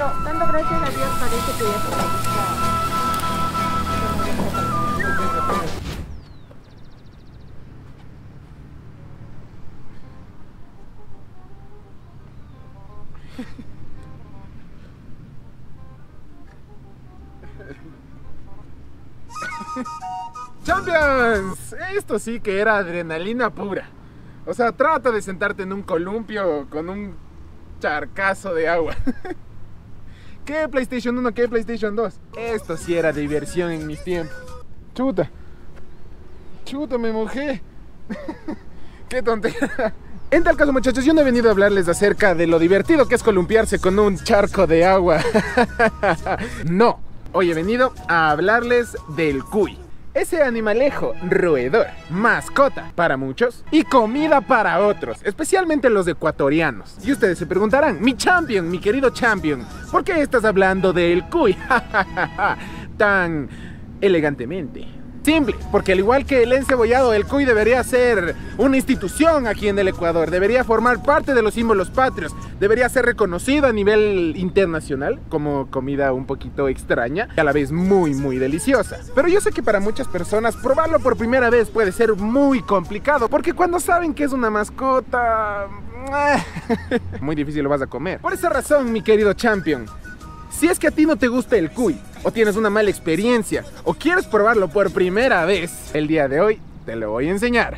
Dando gracias a Dios parece que ya se ha gustado. ¡Champions! Esto sí que era adrenalina pura. O sea, trata de sentarte en un columpio con un charcazo de agua. ¿Qué PlayStation 1? ¿Qué PlayStation 2? Esto sí era diversión en mis tiempos. Chuta. Chuta, me mojé. Qué tontería. En tal caso, muchachos, yo no he venido a hablarles acerca de lo divertido que es columpiarse con un charco de agua. No, hoy he venido a hablarles del cuy. Ese animalejo roedor, mascota para muchos y comida para otros, especialmente los ecuatorianos. Y ustedes se preguntarán, mi champion, mi querido champion, ¿por qué estás hablando del cuy? Tan elegantemente. Simple, porque al igual que el encebollado, el cuy debería ser una institución aquí en el Ecuador, debería formar parte de los símbolos patrios, debería ser reconocido a nivel internacional como comida un poquito extraña y a la vez muy deliciosa. Pero yo sé que para muchas personas probarlo por primera vez puede ser muy complicado, porque cuando saben que es una mascota, muy difícil lo vas a comer. Por esa razón, mi querido champion, si es que a ti no te gusta el cuy, o tienes una mala experiencia, o quieres probarlo por primera vez, el día de hoy te lo voy a enseñar.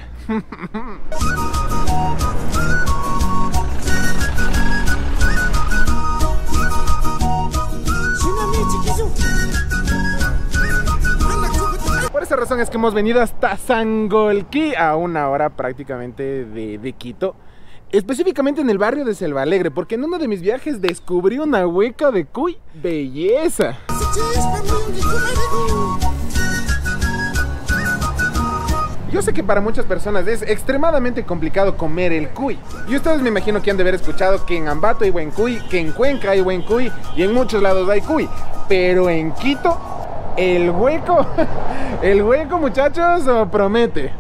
Por esa razón es que hemos venido hasta Sangolquí, a una hora prácticamente de Quito, específicamente en el barrio de Selva Alegre, porque en uno de mis viajes descubrí una hueca de cuy. ¡Belleza! Yo sé que para muchas personas es extremadamente complicado comer el cuy. Y ustedes me imagino que han de haber escuchado que en Ambato hay buen cuy, que en Cuenca hay buen cuy y en muchos lados hay cuy. Pero en Quito, el hueco, muchachos, promete.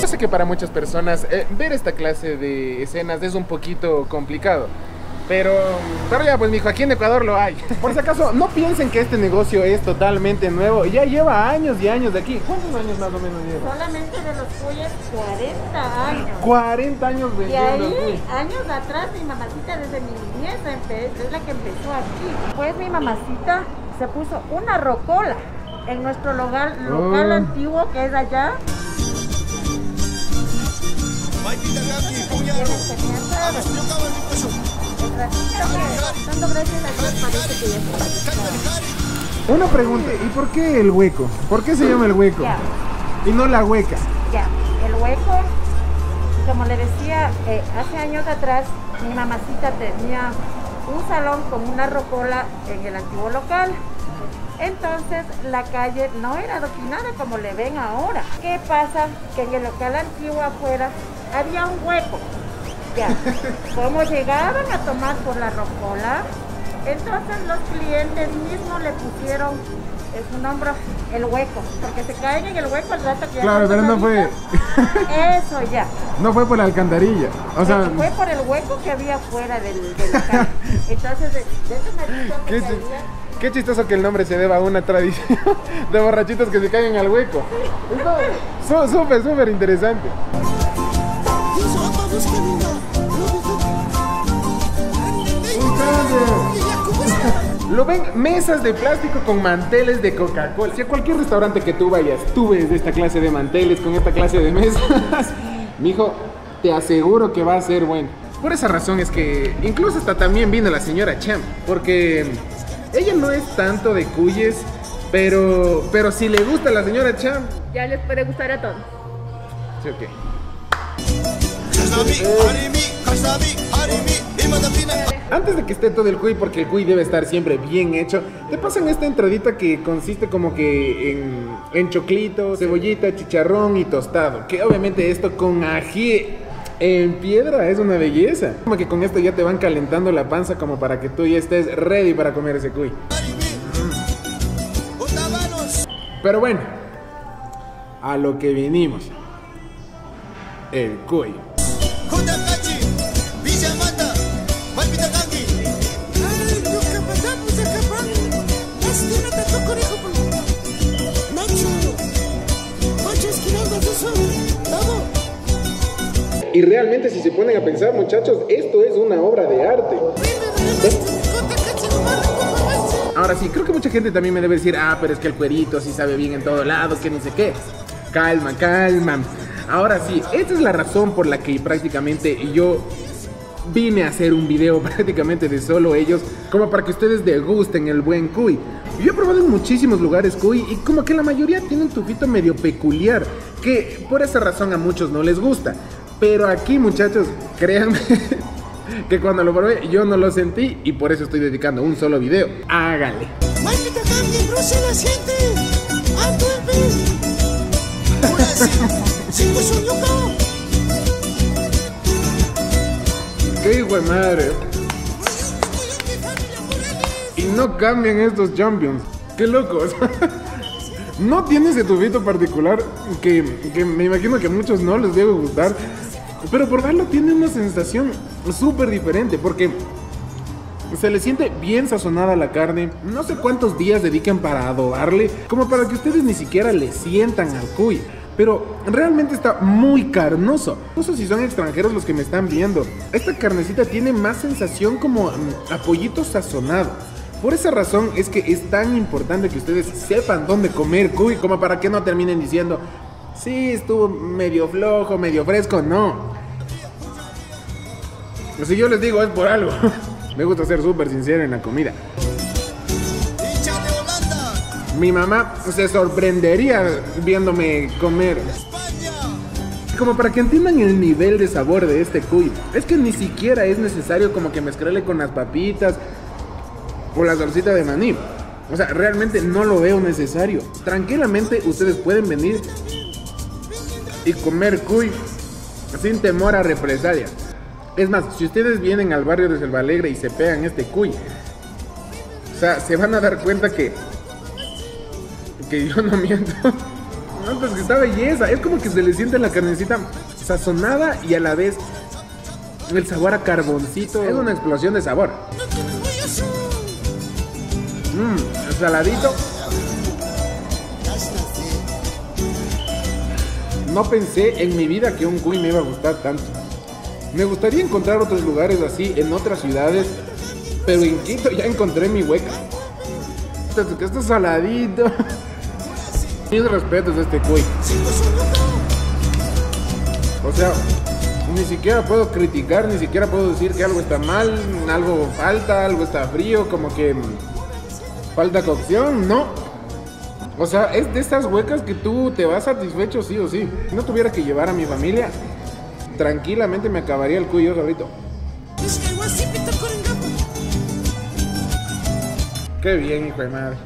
Yo sé que para muchas personas ver esta clase de escenas es un poquito complicado, pero ya pues, mijo, aquí en Ecuador lo hay. Por si acaso, no piensen que este negocio es totalmente nuevo, ya lleva años y años de aquí. ¿Cuántos años más o menos lleva? Solamente de los cuyes, 40 años. 40 años vendiendo. Y ahí, años atrás, mi mamacita desde mi niñez es la que empezó aquí. Pues mi mamacita se puso una rocola en nuestro local antiguo que es allá. Una pregunta, ¿y por qué el hueco? ¿Por qué se llama el hueco? Ya. Y no la hueca. Ya, el hueco, como le decía, hace años atrás mi mamacita tenía un salón con una rocola en el antiguo local. Entonces la calle no era adoquinada como le ven ahora. ¿Qué pasa? Que en el local antiguo afuera había un hueco. Ya. Como llegaban a tomar por la rocola, entonces los clientes mismos le pusieron su nombre, el hueco, porque se caen en el hueco al rato que ya. Claro, pero no fue. Eso ya. No fue por la alcantarilla. O sea, fue por el hueco que había fuera del local. Entonces, de eso me dijo. Qué chistoso que el nombre se deba a una tradición de borrachitos que se caen al hueco. Esto, súper interesante. Lo ven, mesas de plástico con manteles de Coca-Cola. Si a cualquier restaurante que tú vayas, tú ves esta clase de manteles con esta clase de mesas, mijo, te aseguro que va a ser bueno. Por esa razón es que incluso hasta también vino la señora Champ, porque ella no es tanto de cuyes, pero si le gusta a la señora Champ, ya les puede gustar a todos. Sí, ok. Antes de que esté todo el cuy, porque el cuy debe estar siempre bien hecho, te pasan esta entradita que consiste como que en choclito, cebollita, chicharrón y tostado, que obviamente esto con ají en piedra, es una belleza. Como que con esto ya te van calentando la panza como para que tú ya estés ready para comer ese cuy. Pero bueno, a lo que vinimos, el cuy. Y realmente, si se ponen a pensar, muchachos, esto es una obra de arte. Ahora sí, creo que mucha gente también me debe decir, ah, pero es que el cuerito sí sabe bien en todo lado, que ni sé qué. Calma, calma. Ahora sí, esta es la razón por la que prácticamente yo vine a hacer un video prácticamente de solo ellos, como para que ustedes degusten el buen cuy. Yo he probado en muchísimos lugares cuy y como que la mayoría tiene un tufito medio peculiar, que por esa razón a muchos no les gusta. Pero aquí, muchachos, créanme que cuando lo probé yo no lo sentí, y por eso estoy dedicando un solo video. Háganle. ¡Qué hijo de madre! Y no cambian estos champions. ¡Qué locos! No tiene ese tufito particular que me imagino que a muchos no les debe gustar, pero probarlo tiene una sensación súper diferente, porque se le siente bien sazonada la carne. No sé cuántos días dedican para adobarle, como para que ustedes ni siquiera le sientan al cuy, pero realmente está muy carnoso. Incluso si son extranjeros los que me están viendo, esta carnecita tiene más sensación como a pollito sazonado. Por esa razón es que es tan importante que ustedes sepan dónde comer cuy, como para que no terminen diciendo, sí, estuvo medio flojo, medio fresco. No. Si yo les digo es por algo. Me gusta ser súper sincero en la comida. Mi mamá se sorprendería viéndome comer. Como para que entiendan el nivel de sabor de este cuy, es que ni siquiera es necesario como que mezclarle con las papitas o la salsita de maní. O sea, realmente no lo veo necesario. Tranquilamente ustedes pueden venir y comer cuy sin temor a represalias. Es más, si ustedes vienen al barrio de Selva Alegre y se pegan este cuy, o sea, se van a dar cuenta que yo no miento. No, pues que está belleza. Es como que se le siente la carnecita sazonada y a la vez el sabor a carboncito. Es una explosión de sabor. Saladito. No pensé en mi vida que un cuy me iba a gustar tanto. Me gustaría encontrar otros lugares así en otras ciudades, pero en Quito ya encontré mi hueca. Esto es saladito. Mis respetos a este cuy. O sea, ni siquiera puedo criticar, ni siquiera puedo decir que algo está mal, algo falta, algo está frío, como que falta cocción, no. O sea, es de estas huecas que tú te vas satisfecho sí o sí. Si no tuviera que llevar a mi familia, tranquilamente me acabaría el cuyo ahorita. Qué bien, hijo de madre.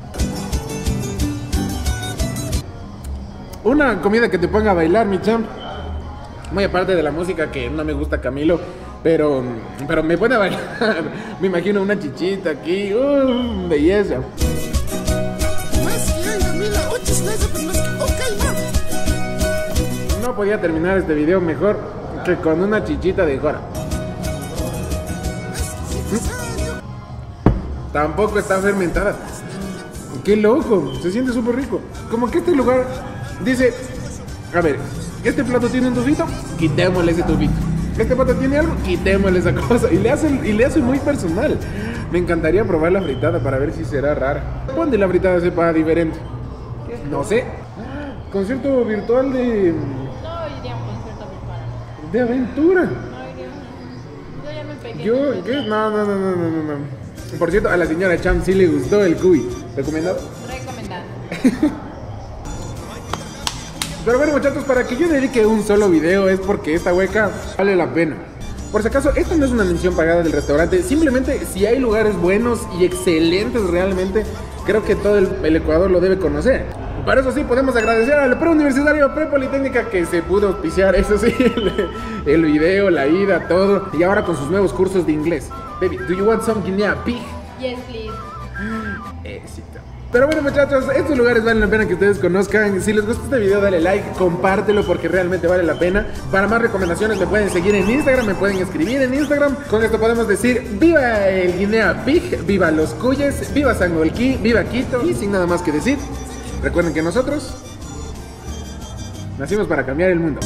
Una comida que te ponga a bailar, mi champ. Muy aparte de la música que no me gusta, Camilo. Pero me pone a bailar. Me imagino una chichita aquí. Belleza. No podía terminar este video mejor que con una chichita de jora. Tampoco está fermentada. Qué loco, se siente súper rico. Como que este lugar dice, a ver, este plato tiene un tufito, quitémosle ese tufito. Este plato tiene algo, quitémosle esa cosa. Y le hace muy personal. Me encantaría probar la fritada para ver si será rara. ¿Dónde la fritada sepa diferente? No sé. Concierto virtual de... No iría a un concierto virtual. ¿De aventura? No iría. Yo ya me pegué. ¿Yo? ¿Qué? No. Por cierto, a la señora Cham sí le gustó el cuy. ¿Recomendado? Recomendado. Pero bueno, muchachos, para que yo dedique un solo video es porque esta hueca vale la pena. Por si acaso, esta no es una mención pagada del restaurante. Simplemente, si hay lugares buenos y excelentes realmente, creo que todo el Ecuador lo debe conocer. Para eso sí podemos agradecer a la preuniversitario, prepolitécnica, que se pudo auspiciar, eso sí, el video, la ida, todo. Y ahora con sus nuevos cursos de inglés. Baby, do you want some guinea pig? Yes, please. Éxito. Pero bueno, muchachos, estos lugares valen la pena que ustedes conozcan. Si les gusta este video, dale like, compártelo, porque realmente vale la pena. Para más recomendaciones me pueden seguir en Instagram, me pueden escribir en Instagram. Con esto podemos decir, viva el Guinea Pig, viva los cuyes, viva Sangolquí, viva Quito. Y sin nada más que decir, recuerden que nosotros nacimos para cambiar el mundo.